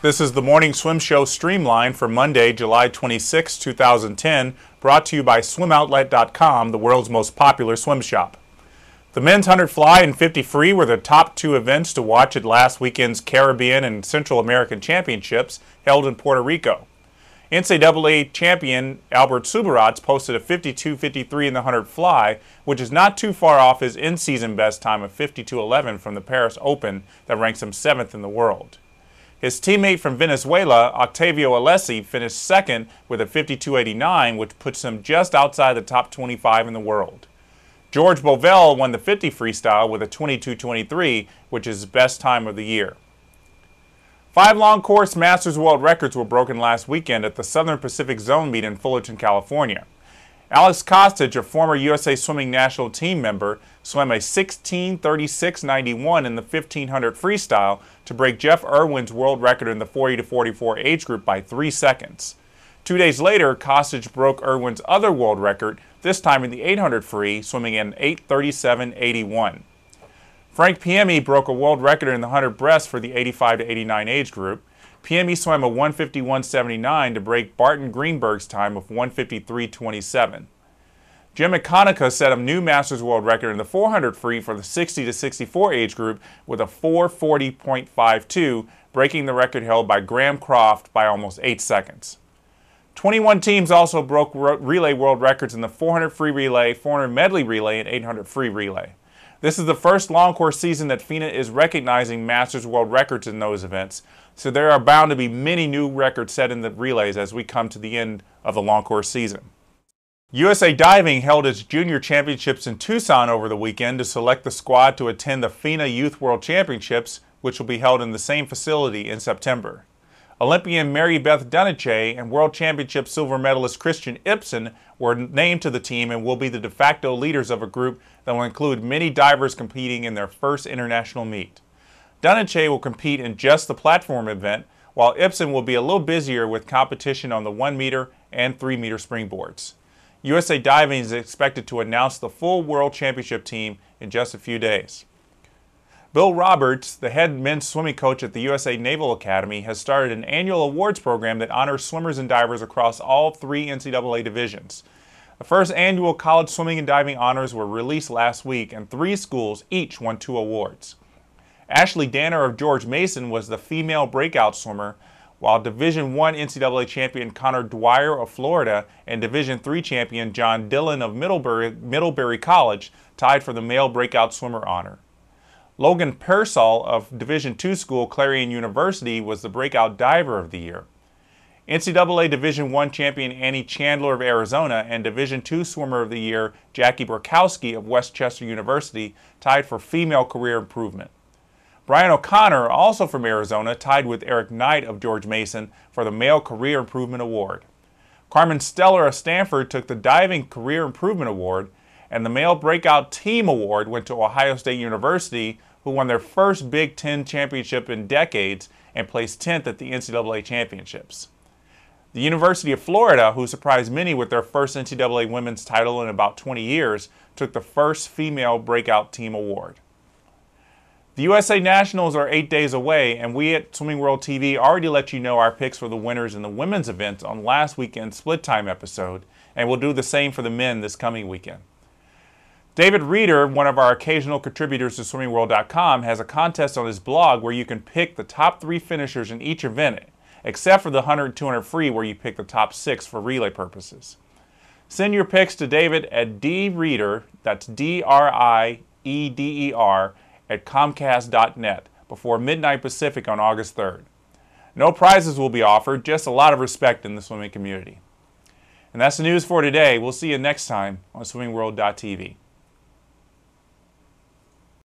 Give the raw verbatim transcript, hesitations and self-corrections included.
This is the Morning Swim Show Streamline for Monday, July twenty-sixth, two thousand ten, brought to you by Swim Outlet dot com, the world's most popular swim shop. The men's one hundred fly and fifty free were the top two events to watch at last weekend's Caribbean and Central American Championships held in Puerto Rico. N C A A champion Albert Subirats posted a fifty-two fifty-three in the one hundred fly, which is not too far off his in-season best time of fifty-two eleven from the Paris Open that ranks him seventh in the world. His teammate from Venezuela, Octavio Alessi, finished second with a fifty-two eighty-nine, which puts him just outside the top twenty-five in the world. George Bovell won the fifty freestyle with a twenty-two twenty-three, which is his best time of the year. Five long course Masters World records were broken last weekend at the Southern Pacific Zone meet in Fullerton, California. Alex Kostich, a former U S A Swimming national team member, swam a sixteen thirty-six ninety-one in the fifteen hundred freestyle to break Jeff Irwin's world record in the forty to forty-four age group by three seconds. Two days later, Kostich broke Irwin's other world record, this time in the eight hundred free, swimming in eight thirty-seven eighty-one. Frank Piemme broke a world record in the one hundred breast for the eighty-five to eighty-nine age group. Piemme swam a one fifty-one seventy-nine to break Barton Greenberg's time of one fifty-three twenty-seven. Jim McConica set a new Masters World record in the four hundred free for the sixty to sixty-four age group with a four forty point five two, breaking the record held by Graham Croft by almost eight seconds. twenty-one teams also broke relay world records in the four hundred free relay, four hundred medley relay, and eight hundred free relay. This is the first long course season that FINA is recognizing Masters World records in those events, so there are bound to be many new records set in the relays as we come to the end of the long course season. U S A Diving held its junior championships in Tucson over the weekend to select the squad to attend the FINA Youth World Championships, which will be held in the same facility in September. Olympian Mary Beth Dunnichay and World Championship silver medalist Christian Ipsen were named to the team and will be the de facto leaders of a group that will include many divers competing in their first international meet. Dunnichay will compete in just the platform event, while Ipsen will be a little busier with competition on the one meter and three meter springboards. U S A Diving is expected to announce the full World Championship team in just a few days. Bill Roberts, the head men's swimming coach at the U S A Naval Academy, has started an annual awards program that honors swimmers and divers across all three N C A A divisions. The first annual college swimming and diving honors were released last week, and three schools each won two awards. Ashley Danner of George Mason was the female breakout swimmer, while Division I N C A A champion Connor Dwyer of Florida and Division three champion John Dillon of Middlebury, Middlebury College tied for the male breakout swimmer honor. Logan Persall of Division two school Clarion University was the breakout diver of the year. N C A A Division I champion Annie Chandler of Arizona and Division two swimmer of the year Jackie Borkowski of Westchester University tied for female career improvement. Brian O'Connor, also from Arizona, tied with Eric Knight of George Mason for the male career improvement award. Carmen Stella of Stanford took the diving career improvement award, and the male breakout team award went to Ohio State University, who won their first Big Ten championship in decades and placed tenth at the N C A A championships. The University of Florida, who surprised many with their first N C A A women's title in about twenty years, took the first female breakout team award. The U S A Nationals are eight days away, and we at Swimming World T V already let you know our picks for the winners in the women's events on last weekend's Split Time episode, and we'll do the same for the men this coming weekend. David Rieder, one of our occasional contributors to Swimming World dot com, has a contest on his blog where you can pick the top three finishers in each event, except for the one hundred and two hundred free where you pick the top six for relay purposes. Send your picks to David at drieder, that's D R I E D E R, at Comcast dot net before midnight Pacific on August third. No prizes will be offered, just a lot of respect in the swimming community. And that's the news for today. We'll see you next time on Swimming World dot T V.